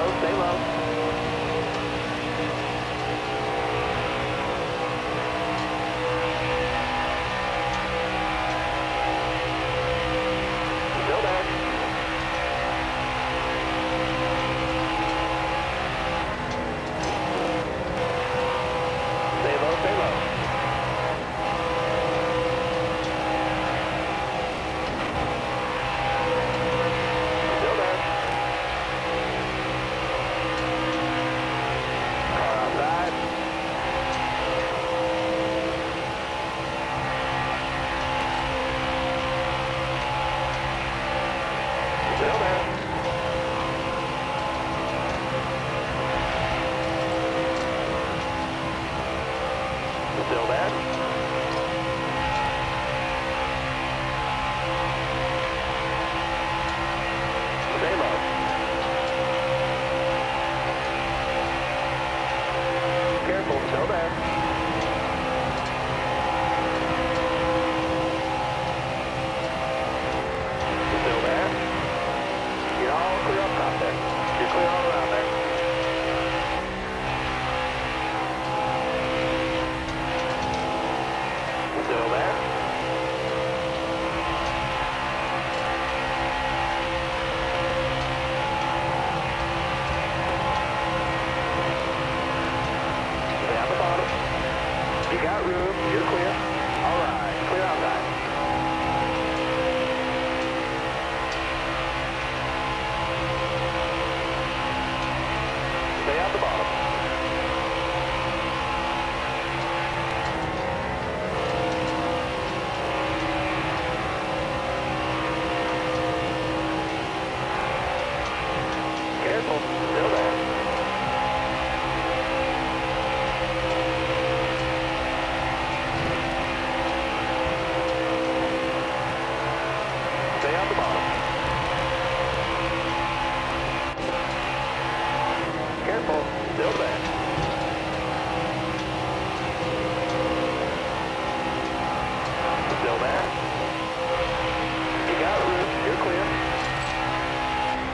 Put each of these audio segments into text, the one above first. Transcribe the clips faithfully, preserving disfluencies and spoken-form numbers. low, stay low.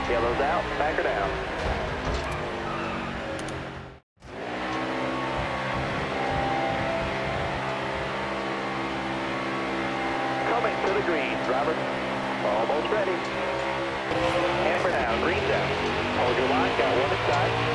Yellow's out, back her down. Coming to the greens, Robert. Almost ready. Hammer down, green's out. Hold your line, got one inside.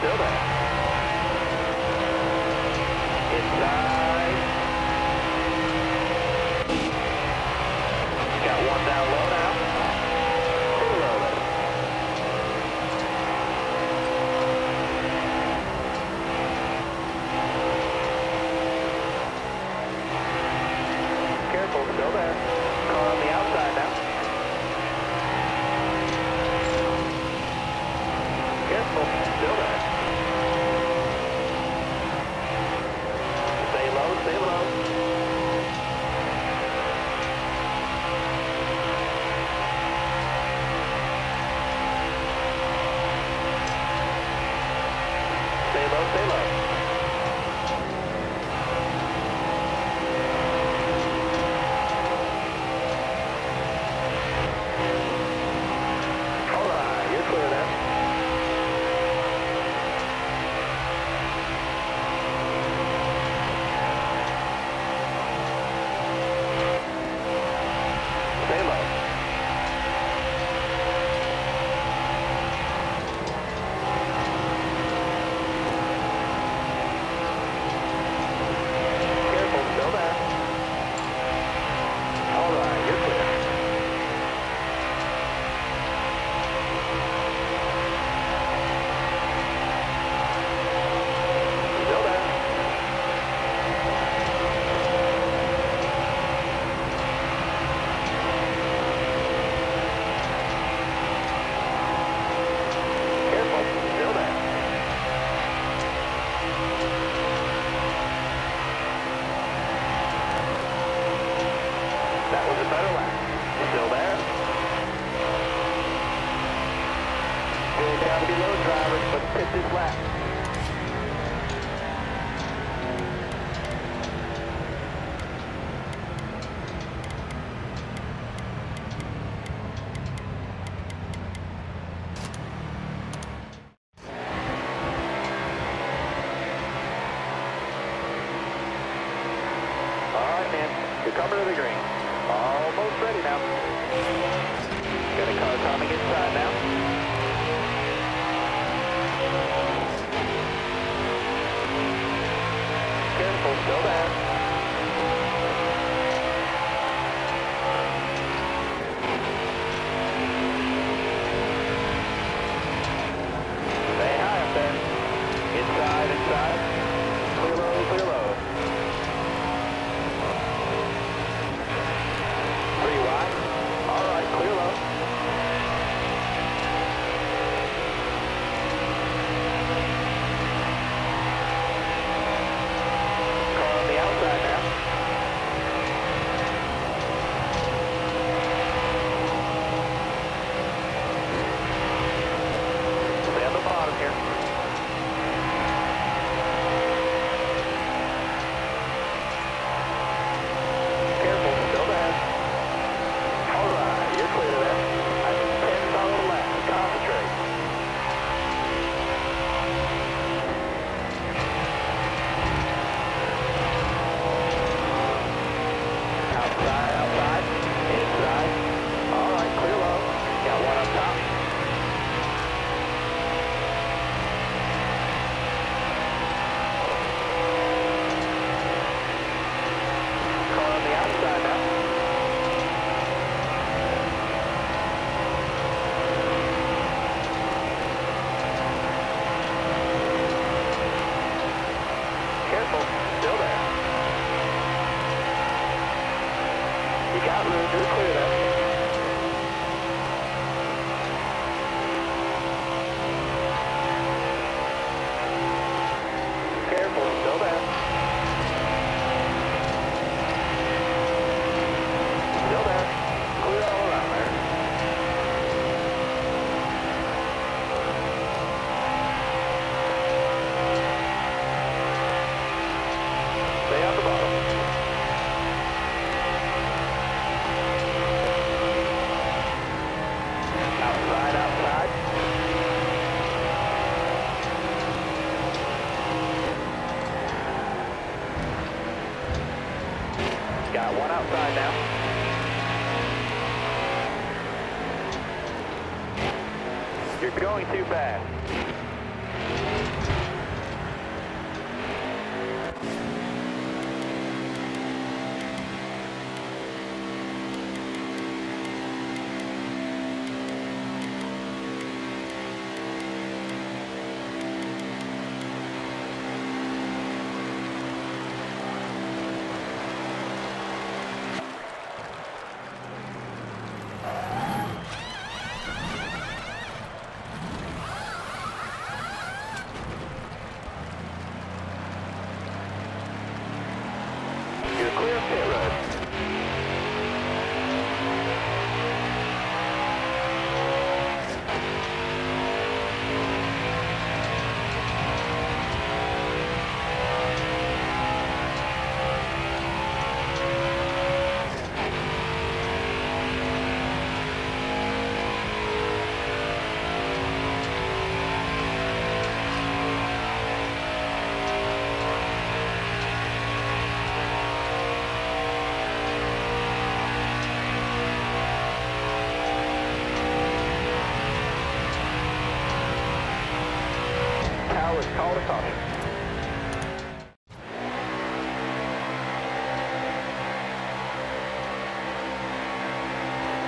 Still there. Cover to the green. Almost ready now. Gonna car coming inside now. Careful, still there. Stay high up there. Inside, inside. Clear low, clear low. Going too fast. all the copy.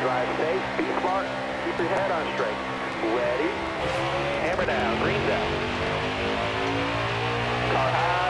Drive safe, be smart, keep your head on straight. Ready, hammer down, green down. Car high.